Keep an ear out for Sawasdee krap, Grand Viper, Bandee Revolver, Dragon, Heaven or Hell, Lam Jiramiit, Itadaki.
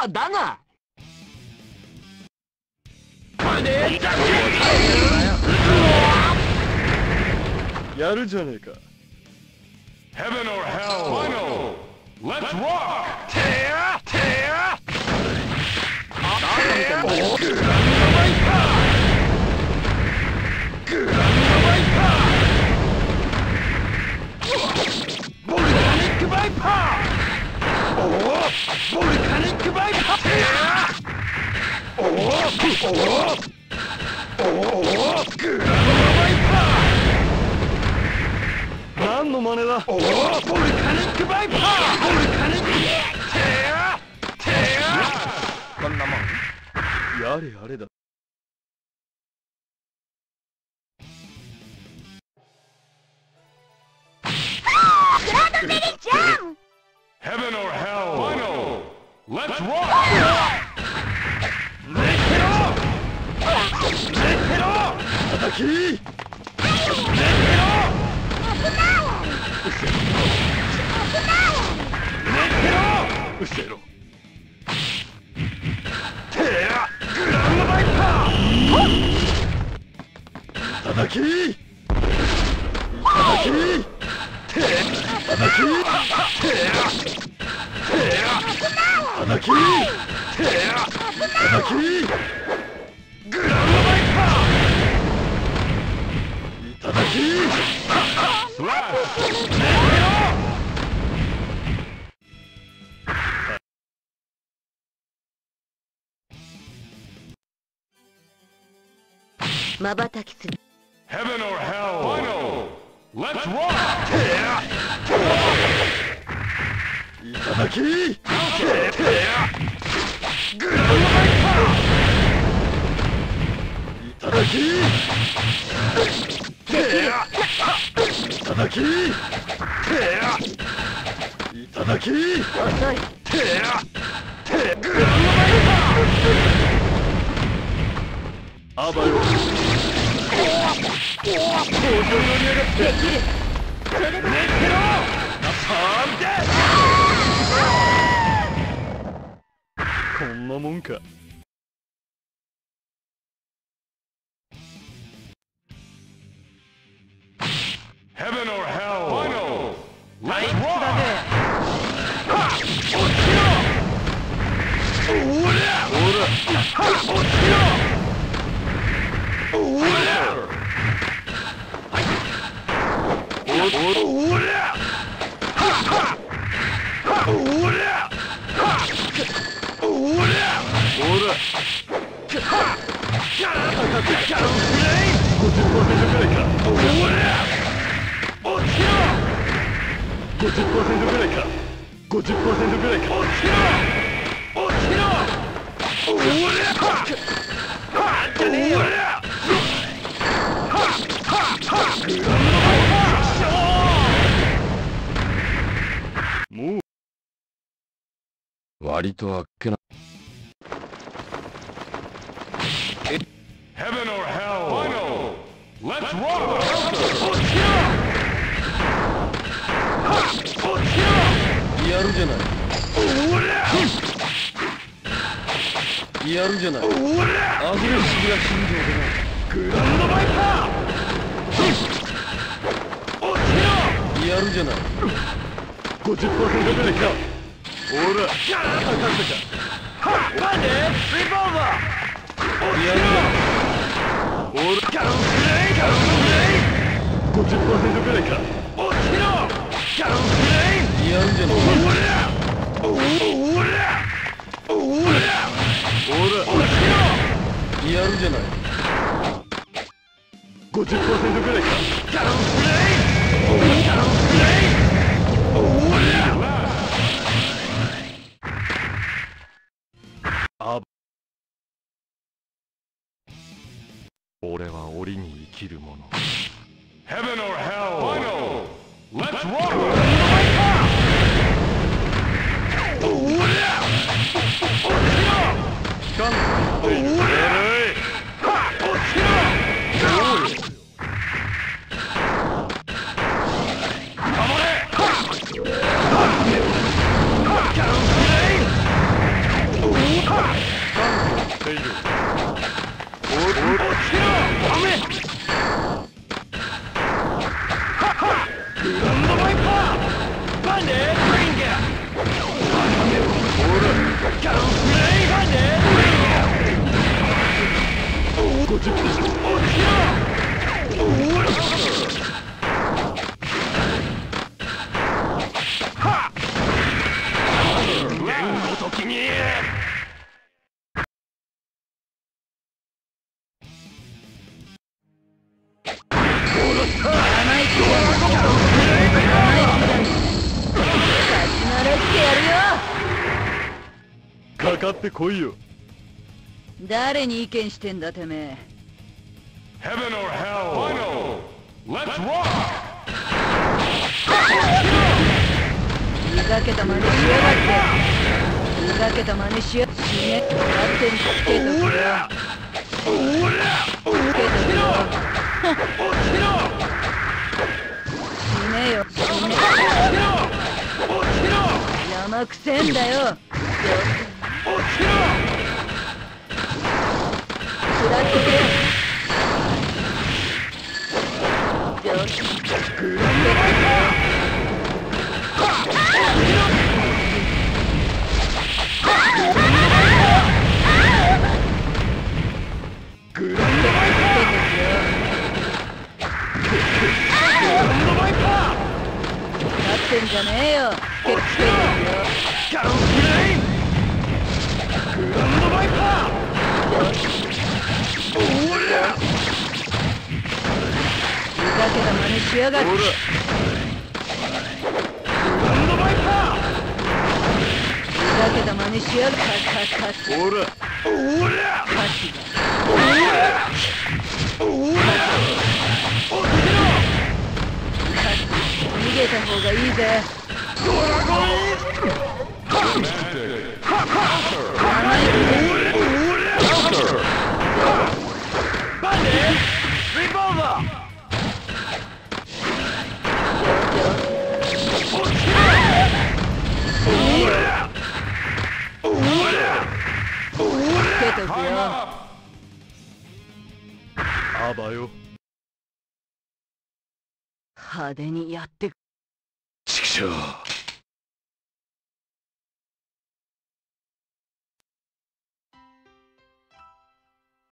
ああ、だがやるじゃねえか。Heaven or Hell Final! Let's rock! 何の真似だ。こんなもん。やれやれだ。Heaven or Hell Final! Let's rock! Heaven or Hell! Final! Let's rock! Itadaki! Itadaki! こんなもんか。割とあっけな。Heaven or Hell! Let's rock! やるじゃない。やるじゃない。アグレッシブな心情だな。グランドバイパーやるじゃない。50% ぐらいか。 50% ぐらいか。 俺は檻に生きる者。Heaven or Hell! Let's rock! おら！っている。かかってこいよ。誰に意見してんだてめえ。Heaven or hell. Final. Let's rock. ふざけた真似しやがって。ふざけた真似しやがって。死ね。勝手につけた。おら。おら。死ねよ。死ね。山くせんだよ。落ちろ。下ってくれ。勝ってんじゃねえよ。ふざけた真似しやがって。グランドバイパー。ふざけた真似しやがって。おらおらおらおら。逃げた方がいいぜ。ドラゴン。バンデーリボルバー。あばよ。派手にやってく。ちくしょう。